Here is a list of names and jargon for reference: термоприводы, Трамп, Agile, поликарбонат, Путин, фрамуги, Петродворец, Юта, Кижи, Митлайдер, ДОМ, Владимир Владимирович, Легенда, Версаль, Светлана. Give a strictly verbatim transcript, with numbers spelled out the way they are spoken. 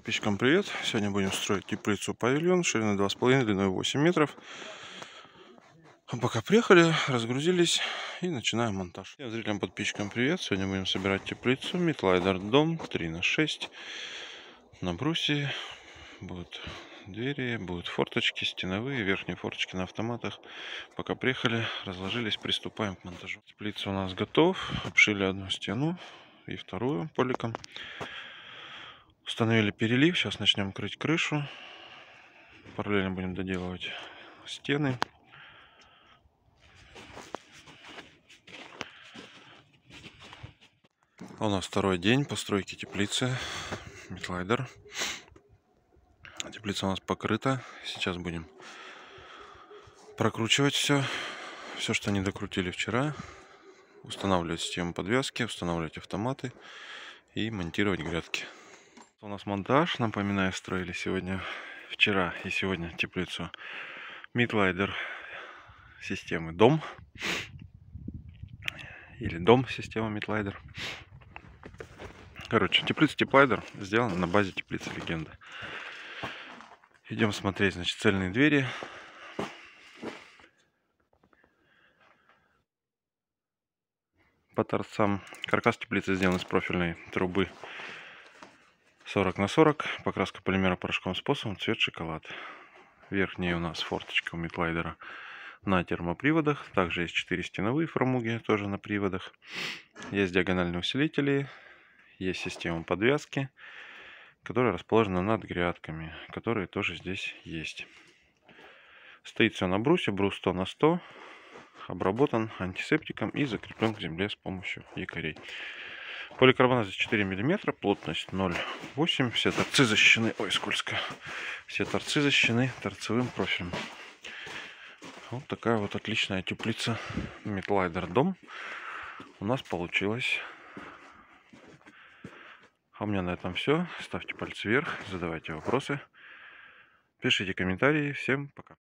Подписчикам привет! Сегодня будем строить теплицу-павильон шириной два с половиной, длиной восемь метров. А пока приехали, разгрузились и начинаем монтаж. Всем зрителям, подписчикам привет! Сегодня будем собирать теплицу Митлайдер дом три на шесть. На брусе будут двери, будут форточки, стеновые, верхние форточки на автоматах. Пока приехали, разложились, приступаем к монтажу. Теплица у нас готов. Обшили одну стену и вторую поликом. Установили перелив, сейчас начнем крыть крышу. Параллельно будем доделывать стены. У нас второй день постройки теплицы Митлайдер. Теплица у нас покрыта. Сейчас будем прокручивать все, все, что не докрутили вчера. Устанавливать систему подвязки, устанавливать автоматы и монтировать грядки. У нас монтаж, напоминаю, строили сегодня, вчера и сегодня теплицу Митлайдер системы ДОМ или ДОМ система Митлайдер. Короче, теплица Теплайдер сделана на базе теплицы Легенда. Идем смотреть, значит, цельные двери. По торцам каркас теплицы сделан из профильной трубы. сорок на сорок, покраска полимера порошковым способом, цвет шоколад. Верхняя у нас форточка у Митлайдера на термоприводах. Также есть четыре стеновые фрамуги, тоже на приводах. Есть диагональные усилители, есть система подвязки, которая расположена над грядками, которые тоже здесь есть. Стоит все на брусе, брус сто на сто, обработан антисептиком и закреплен к земле с помощью якорей. Поликарбонат здесь четыре миллиметра, плотность ноль восемь, все торцы защищены, ой, скользко, все торцы защищены торцевым профилем. Вот такая вот отличная теплица Митлайдер дом у нас получилась. А у меня на этом все, ставьте пальцы вверх, задавайте вопросы, пишите комментарии, всем пока.